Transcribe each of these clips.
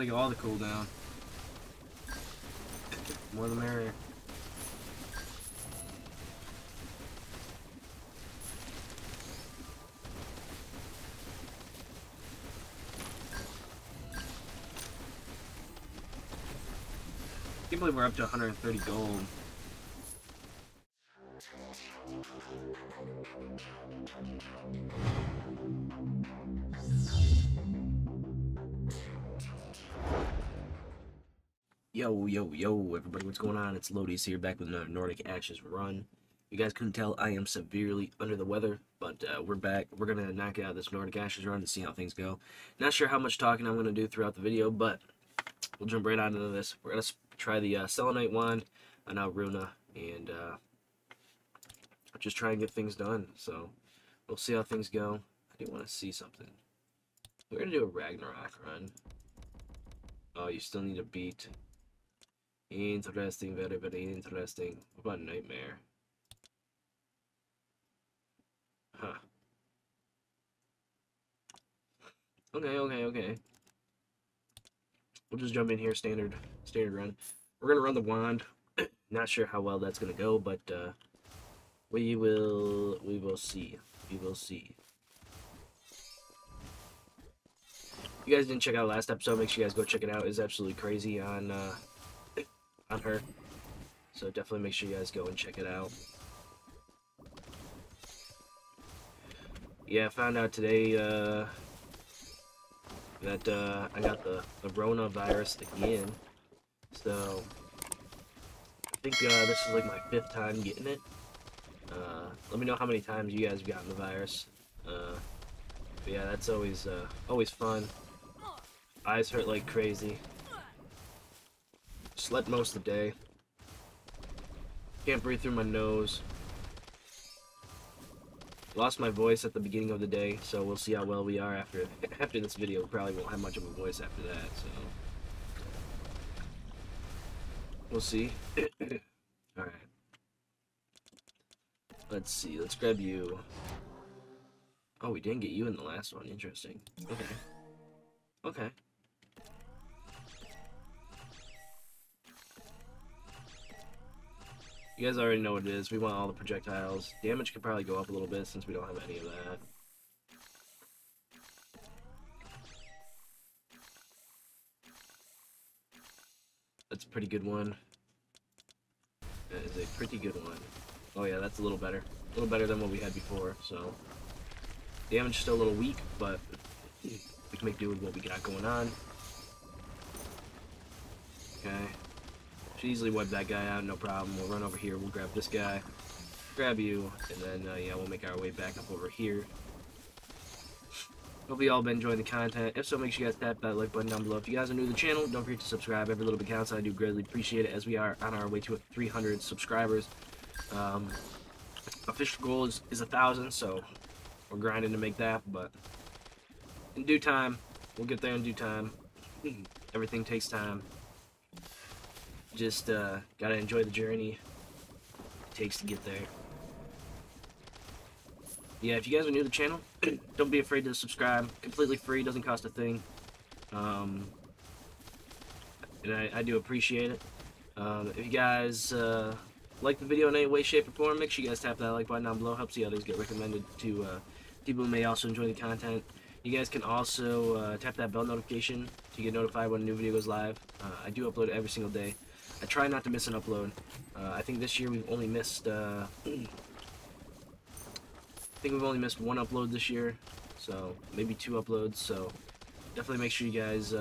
They get all the cooldown. More the merrier. I can't believe we're up to 130 gold. Yo, yo, yo, everybody, what's going on? It's Lodious here, back with another Nordic Ashes run. You guys couldn't tell, I am severely under the weather, but we're back. We're going to knock out this Nordic Ashes run to see how things go. Not sure how much talking I'm going to do throughout the video, but we'll jump right on into this. We're going to try the Selenite wand on Alruna and just try and get things done. So we'll see how things go. I do want to see something. We're going to do a Ragnarok run. Oh, you still need a beat. Interesting, very, very interesting. What about Nightmare? Huh. Okay, okay, okay. We'll just jump in here, standard run. We're gonna run the wand. Not sure how well that's gonna go, but we will see. We will see. If you guys didn't check out last episode, make sure you guys go check it out. It's absolutely crazy on her. So definitely make sure you guys go and check it out. Yeah, I found out today that I got the Rona virus again, so I think this is like my 5th time getting it. Let me know how many times you guys have gotten the virus. But yeah, that's always always fun. Eyes hurt like crazy. Slept most of the day. Can't breathe through my nose. Lost my voice at the beginning of the day, so we'll see how well we are after this video. Probably won't have much of a voice after that, so we'll see. All right. Let's see. Let's grab you. Oh, we didn't get you in the last one. Interesting. Okay. Okay. You guys already know what it is. We want all the projectiles. Damage could probably go up a little bit since we don't have any of that. That's a pretty good one. That is a pretty good one. Oh yeah, that's a little better. A little better than what we had before, so. Damage still a little weak, but we can make do with what we got going on. Okay. Should easily wipe that guy out, no problem. We'll run over here, we'll grab this guy, grab you, and then yeah, we'll make our way back up over here. Hope you all been enjoying the content. If so, make sure you guys tap that like button down below. If you guys are new to the channel, don't forget to subscribe. Every little bit counts. I do greatly appreciate it, as we are on our way to 300 subscribers. Official goal is 1,000, so we're grinding to make that, but in due time, we'll get there in due time. Everything takes time. Just gotta enjoy the journey it takes to get there. Yeah, if you guys are new to the channel, don't be afraid to subscribe. Completely free, doesn't cost a thing. And I do appreciate it. If you guys like the video in any way, shape, or form, make sure you guys tap that like button down below. Helps the others get recommended to people who may also enjoy the content. You guys can also tap that bell notification to get notified when a new video goes live. I do upload every single day. I try not to miss an upload. I think this year we've only missed one upload this year, so maybe 2 uploads. So definitely make sure you guys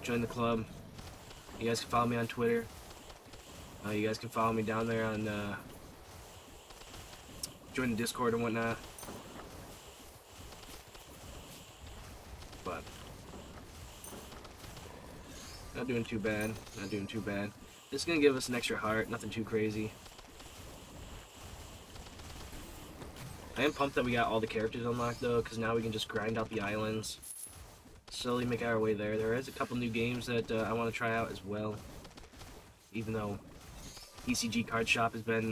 join the club. You guys can follow me on Twitter. You guys can follow me down there on join the Discord and whatnot. But not doing too bad, not doing too bad. This is going to give us an extra heart, nothing too crazy. I am pumped that we got all the characters unlocked though, because now we can just grind out the islands. Slowly make our way there. There is a couple new games that I want to try out as well. Even though ECG Card Shop has been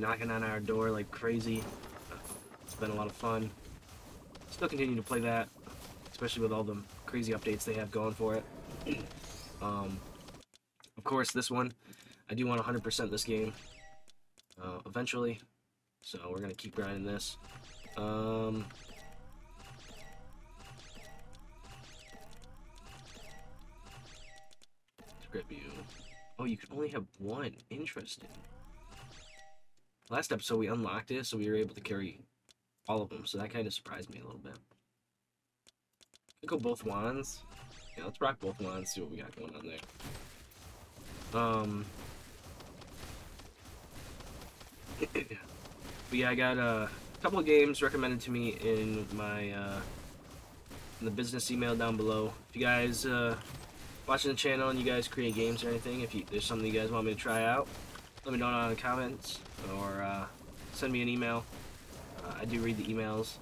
knocking on our door like crazy. It's been a lot of fun. Still continue to play that. especially with all the crazy updates they have going for it. Of course, this one, I do want 100% this game eventually, so we're going to keep grinding this. Script view. Oh, you can only have one. Interesting. Last episode, we unlocked it, so we were able to carry all of them, so that kind of surprised me a little bit. Go both wands. Yeah, let's rock both wands, see what we got going on there. But yeah, I got a couple of games recommended to me in my in the business email down below. If you guys watching the channel and you guys create games or anything, if there's something you guys want me to try out, let me know down in the comments, or send me an email. I do read the emails,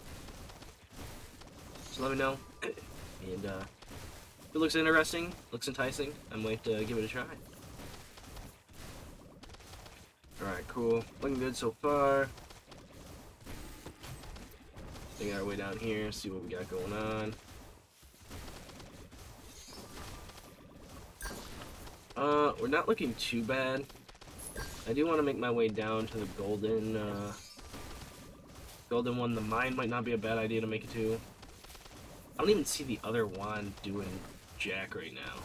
so let me know. And if it looks interesting, looks enticing, I might give it a try. Alright, cool. Looking good so far. Take our way down here, see what we got going on. We're not looking too bad. I do want to make my way down to the golden, golden one. The mine might not be a bad idea to make it to. I don't even see the other wand doing jack right now.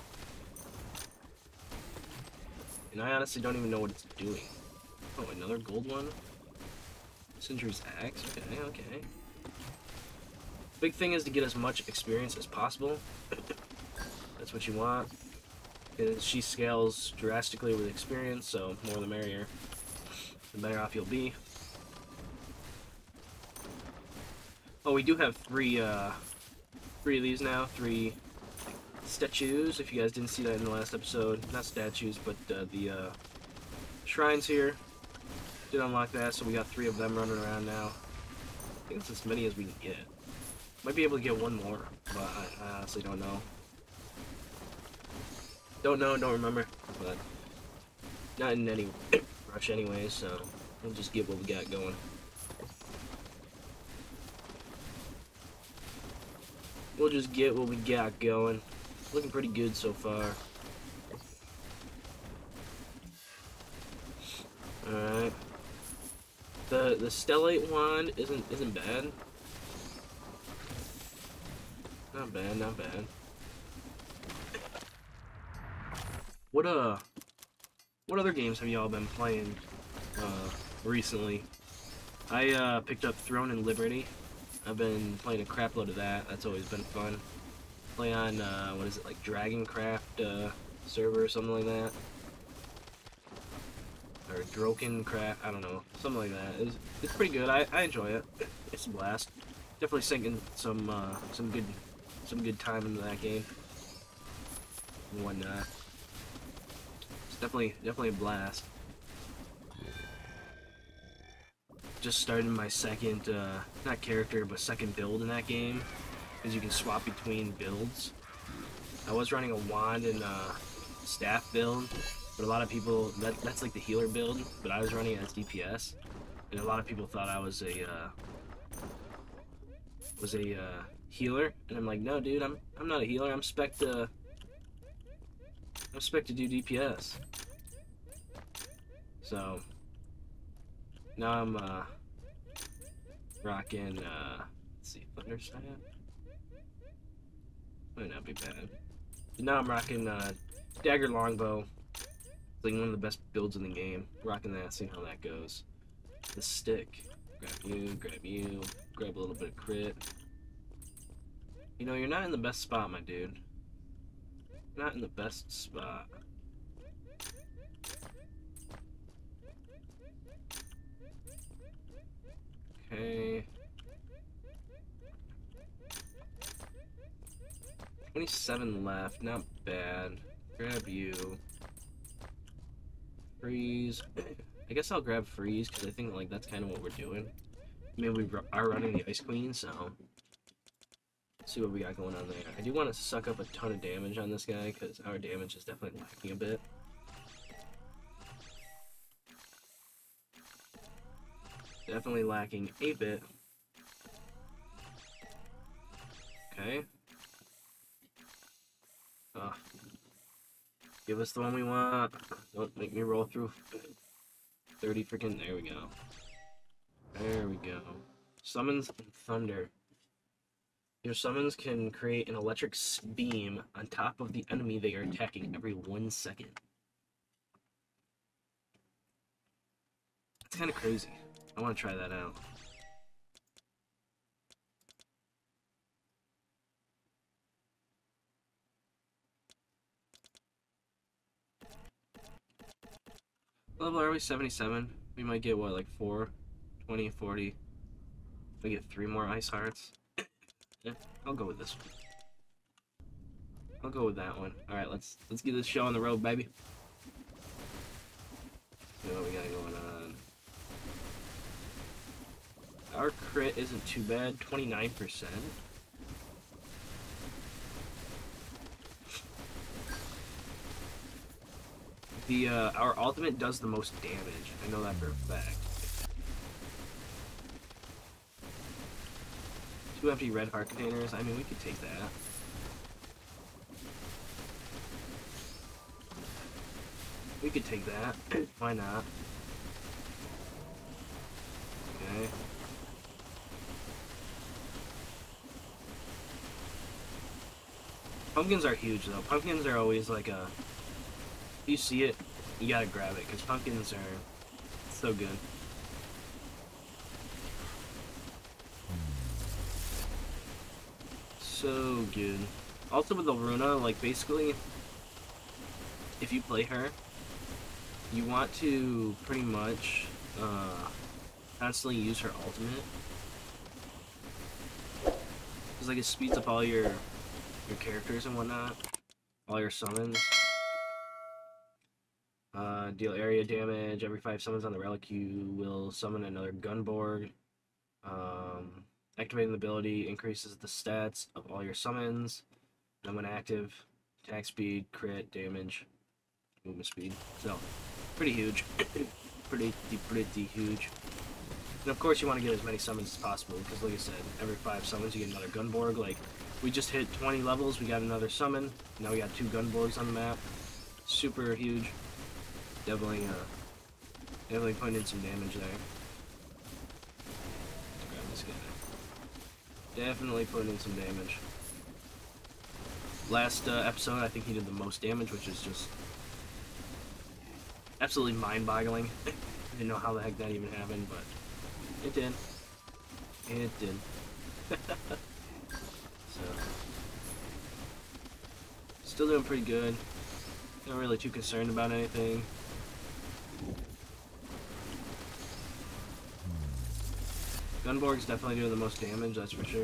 And I honestly don't even know what it's doing. Oh, another gold one? Century's Axe, okay, okay. Big thing is to get as much experience as possible. That's what you want. And she scales drastically with experience, so more the merrier. The better off you'll be. Oh, we do have three of these now. Three statues, if you guys didn't see that in the last episode. Not statues, but the shrines here. Did unlock that, so we got three of them running around now. I think it's as many as we can get. Might be able to get one more, but I honestly don't know. Don't know, don't remember, but not in any rush anyway, so we'll just get what we got going. We'll just get what we got going. Looking pretty good so far. Alright. The Stellate wand isn't bad. Not bad, not bad. What other games have y'all been playing recently? I picked up Throne and Liberty. I've been playing a crapload of that. That's always been fun. Play on what is it, like Dragoncraft server or something like that, or Drokencraft. I don't know, something like that. It's pretty good. I enjoy it. It's a blast. Definitely sinking some good time into that game. And whatnot. Definitely a blast. Just started my second, not character, but second build in that game, because you can swap between builds. I was running a wand and staff build, but a lot of people, that's like the healer build, but I was running as DPS, and a lot of people thought I was a healer, and I'm like, no, dude, I'm not a healer. I'm spec to. I'm spec to do DPS. So now I'm rocking let's see, Thunder Saiyan. Might not be bad. But now I'm rocking Dagger Longbow. It's like one of the best builds in the game. Rocking that, seeing how that goes. The stick. Grab you, grab a little bit of crit. You know, you're not in the best spot, my dude. Not in the best spot. Okay. 27 left, not bad. Grab you. Freeze. I guess I'll grab freeze, because I think like that's kind of what we're doing. I mean, we are running the Ice Queen, so... see what we got going on there. I do want to suck up a ton of damage on this guy, because our damage is definitely lacking a bit. Definitely lacking a bit. Okay. Give us the one we want. Don't make me roll through 30 freaking. There we go. There we go. Summons and thunder. Your summons can create an electric beam on top of the enemy they are attacking every 1 second. It's kind of crazy. I want to try that out. What level are we? 77. We might get what, like 4, 20, 40. We get 3 more ice hearts. Yeah, I'll go with this one. I'll go with that one. All right, let's get this show on the road, baby. See what we got going on. Our crit isn't too bad, 29%. The our ultimate does the most damage. I know that for a fact. 2 empty red heart containers. I mean, we could take that. We could take that. Why not? Okay. Pumpkins are huge, though. Pumpkins are always like a... If you see it, you gotta grab it, because pumpkins are so good. So good. Also with Alruna, like, basically, if you play her, you want to pretty much constantly use her ultimate. Because, like, it speeds up all your characters and whatnot, all your summons. Deal area damage. Every 5 summons on the relic, you will summon another Gunborg. Activating the ability increases the stats of all your summons. And when active, attack speed, crit, damage, movement speed. So, pretty huge. pretty huge. And of course, you want to get as many summons as possible because, like I said, every 5 summons you get another Gunborg. Like, we just hit 20 levels, we got another summon. Now we got 2 Gunborgs on the map. Super huge. Definitely putting in some damage there. Let's grab this guy. Definitely putting in some damage. Last episode, I think he did the most damage, which is just absolutely mind-boggling. I didn't know how the heck that even happened, but it did. It did. So, still doing pretty good. Not really too concerned about anything. Gunborg's definitely doing the most damage, that's for sure.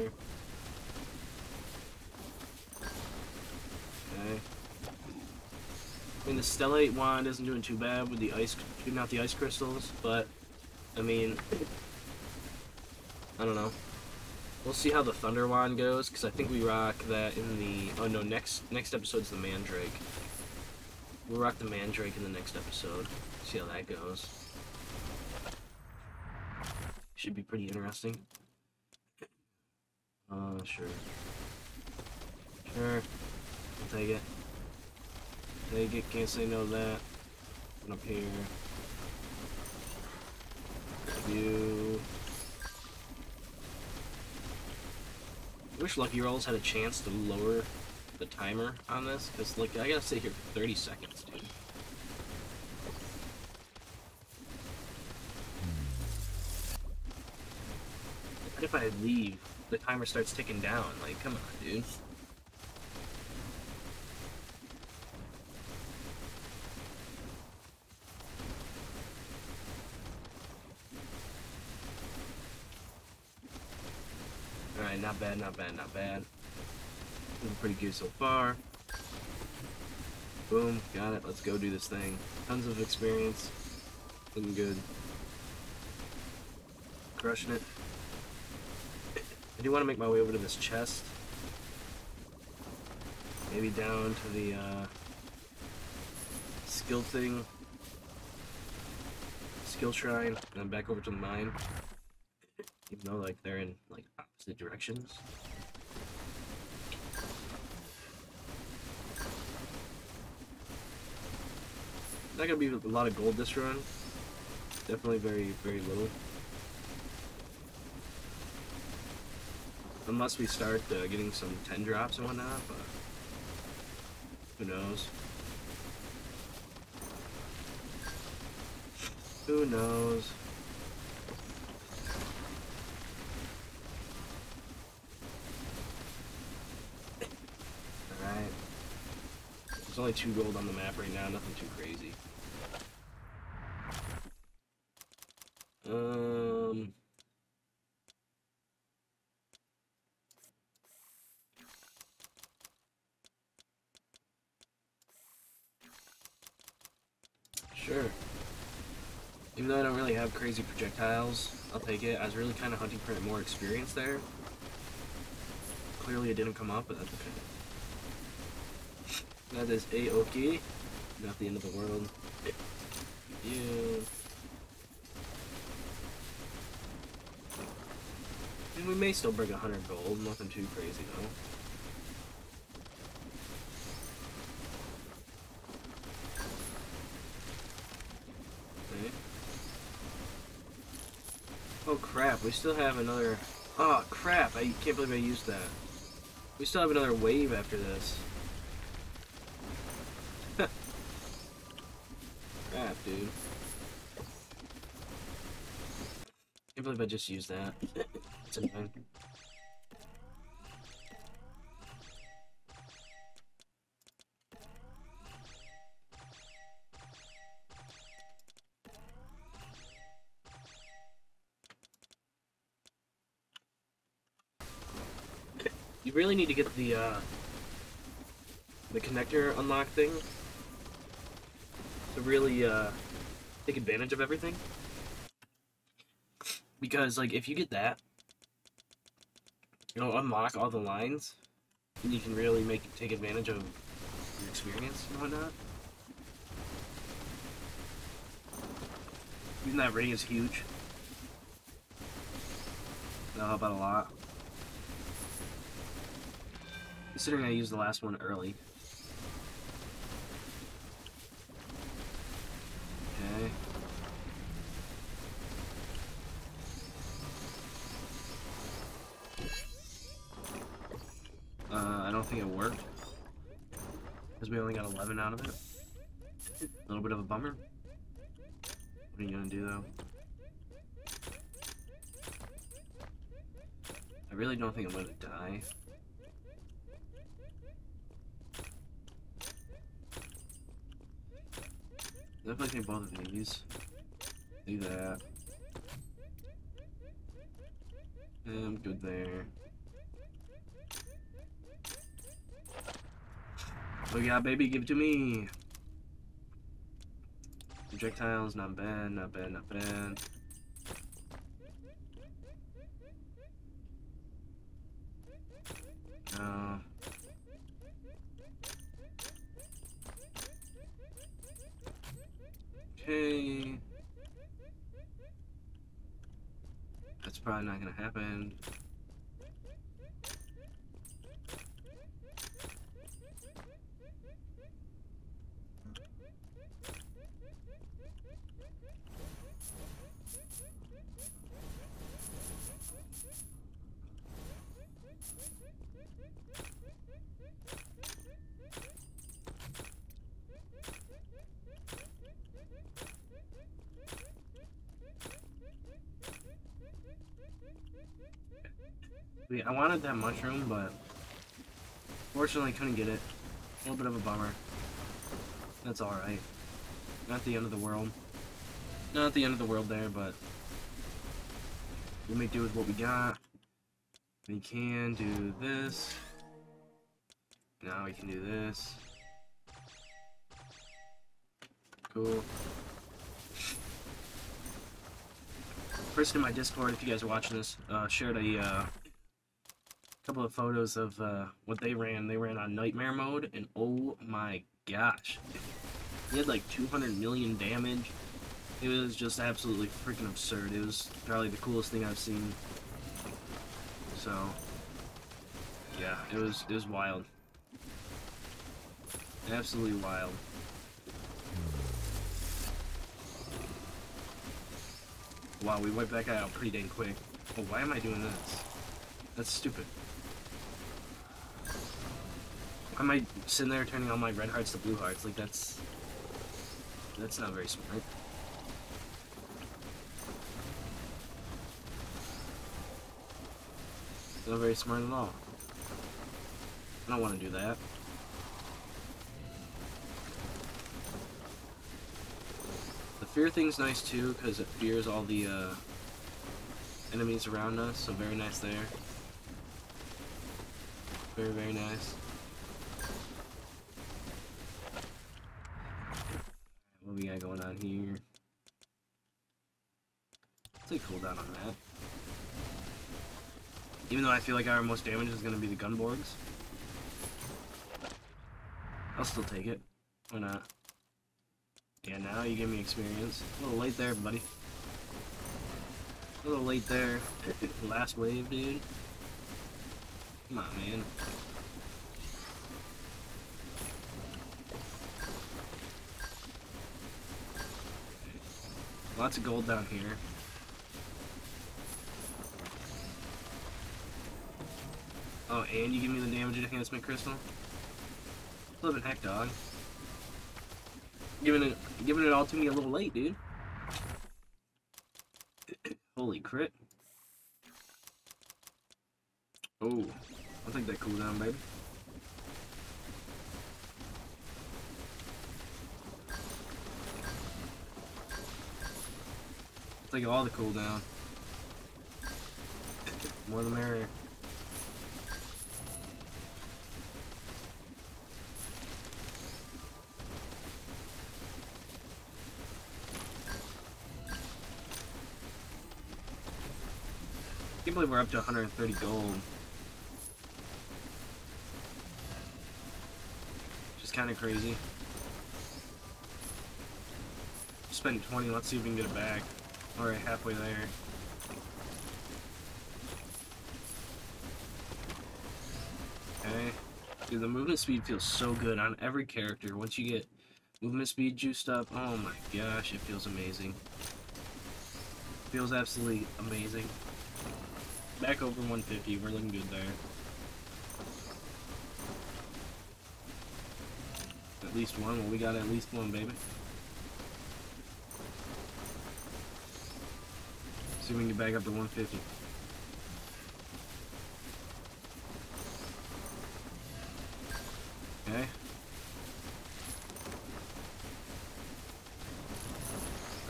Okay. I mean, the Stellate wand isn't doing too bad with the ice, shooting out the ice crystals, but I mean, I don't know. We'll see how the Thunder wand goes, because I think we rock that in the. Oh no, next episode's the Mandrake. We'll rock the Mandrake in the next episode. See how that goes. Should be pretty interesting. Sure. Sure. I'll take it. Take it, can't say no to that. One up here. You. I wish Lucky Rolls had a chance to lower the timer on this, because, like, I gotta sit here for 30 seconds, dude. What if I leave? The timer starts ticking down. Like, come on, dude. Alright, not bad, not bad, not bad. Doing pretty good so far. Boom, got it. Let's go do this thing. Tons of experience. Looking good. Crushing it. I do want to make my way over to this chest. Maybe down to the skill thing. Skill shrine. And then back over to the mine. Even though, like, they're in, like, opposite directions. Not gonna be a lot of gold this run. Definitely very little. Unless we start getting some 10 drops and whatnot, but who knows? Who knows? Alright. There's only 2 gold on the map right now, nothing too crazy. Sure. Even though I don't really have crazy projectiles, I'll take it. I was really kind of hunting for more experience there. Clearly it didn't come up, but that's okay. That is A-okay. Not the end of the world. Yeah. And we may still break 100 gold, nothing too crazy though. Oh crap, we still have another... Oh crap, I can't believe I used that. We still have another wave after this. Crap, dude. Can't believe I just used that. It's annoying. You really need to get the connector unlock thing to really take advantage of everything, because like if you get that, it'll unlock all the lines, and you can really take advantage of your experience and whatnot. Even that ring is huge. That'll help out a lot. Considering I used the last one early. Okay. I don't think it worked, because we only got 11 out of it. A little bit of a bummer. What are you gonna do though? I really don't think I'm gonna die. If I take both of these, do that. And I'm good there. Oh yeah, baby, give it to me. Projectiles, not bad, not bad, not bad. No. Hey, that's probably not gonna happen. I wanted that mushroom, but fortunately couldn't get it. A little bit of a bummer. That's alright. Not the end of the world. Not the end of the world there, but we make do with what we got. We can do this. Now we can do this. Cool. Person in my Discord, if you guys are watching this, shared a couple of photos of what they ran. They ran on Nightmare mode, and oh my gosh. They had like 200 million damage. It was just absolutely freaking absurd. It was probably the coolest thing I've seen. So, yeah, it was wild. Absolutely wild. Wow, we wiped that guy out pretty dang quick. Oh, why am I doing this? That's stupid. Why am I sitting there turning all my red hearts to blue hearts? Like, that's not very smart. It's not very smart at all. I don't want to do that. The fear thing's nice too, because it fears all the enemies around us, so very nice there. Very, very nice. What we got going on here? Let's take cooldown on that. Even though I feel like our most damage is going to be the Gunborgs. I'll still take it. Why not? Yeah, now you give me experience. A little late there, buddy. A little late there. Last wave, dude. Come on, man. Okay. Lots of gold down here. Oh, and you give me the damage enhancement crystal? Living heck, dog. Giving it all to me a little late, dude. Holy crit. Oh, I'll take that cooldown, baby. I'll take all the cooldown. More the merrier. I can't believe we're up to 130 gold. Just kind of crazy. Spend 20, let's see if we can get it back. Alright, halfway there. Okay. Dude, the movement speed feels so good on every character. Once you get movement speed juiced up, oh my gosh, it feels amazing. It feels absolutely amazing. Back over 150, we're looking good there. At least one, well we got at least one, baby. See if we can get back up to 150. Okay.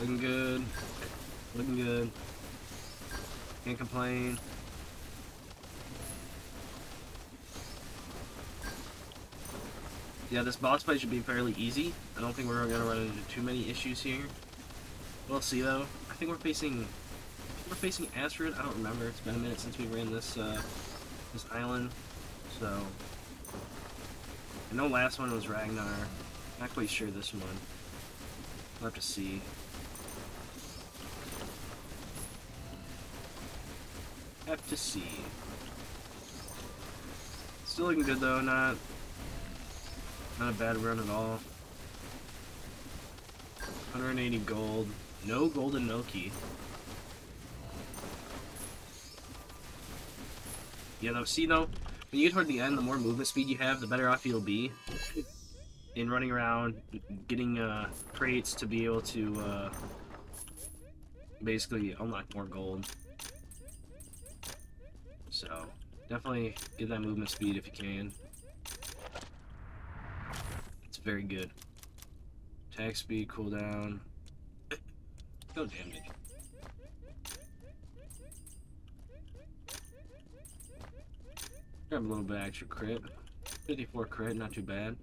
Looking good. Looking good. Can't complain. Yeah, this boss fight should be fairly easy. I don't think we're going to run into too many issues here. We'll see, though. I think we're facing Astrid. I don't remember. It's been a minute since we ran this island. So, I know last one was Ragnar. Not quite sure this one. We'll have to see. Have to see. Still looking good, though. Not a bad run at all. 180 gold. No golden Noki. Yeah, though, see, though, when you get toward the end, the more movement speed you have, the better off you'll be in running around, getting crates to be able to basically unlock more gold. So, definitely get that movement speed if you can. Very good. Attack speed, cooldown. No damage. Grab a little bit of extra crit. 54 crit, not too bad.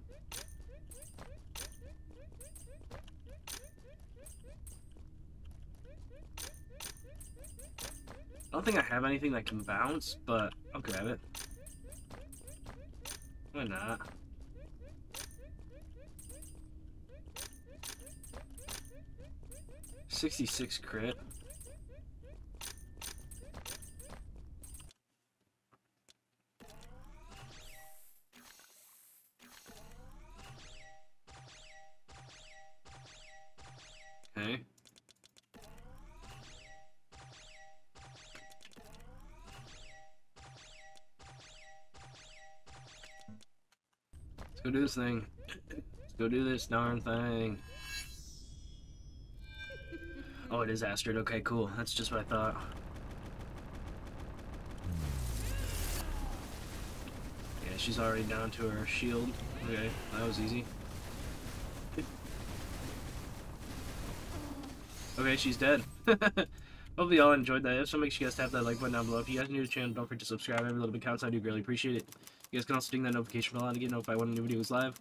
I don't think I have anything that can bounce, but I'll grab it. Why not? .66 crit. Okay. go do this thing. Let's go do this darn thing. Oh, it is Astrid. Okay, cool. That's just what I thought. Yeah, she's already down to her shield. Okay, that was easy. Okay, she's dead. Hopefully y'all enjoyed that. If so, make sure you guys tap that like button down below. If you guys are new to the channel, don't forget to subscribe. Every little bit counts. I do greatly appreciate it. You guys can also ding that notification bell on to get notified when a new video is live.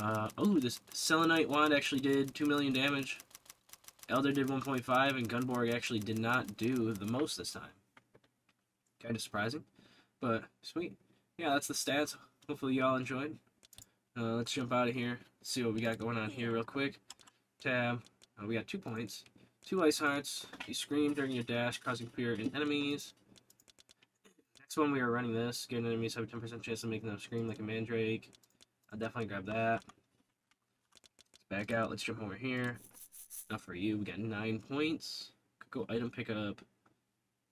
Oh, this Selenite wand actually did 2 million damage. Elder did 1.5, and Gunborg actually did not do the most this time. Kind of surprising, but sweet. Yeah, that's the stats. Hopefully y'all enjoyed. Let's jump out of here. See what we got going on here real quick. Tab. We got 2 points. 2 ice hearts. You scream during your dash, causing fear in enemies. Next one, we are running this. Giving enemies have a 10% chance of making them scream like a mandrake. I'll definitely grab that. Back out. Let's jump over here. Not for you. We got 9 points. Could go item pickup.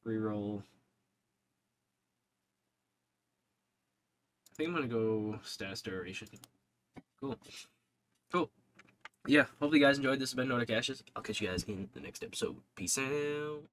Reroll. I think I'm going to go status duration. Cool. Cool. Yeah, hopefully you guys enjoyed. This has been Nordic Ashes. I'll catch you guys in the next episode. Peace out.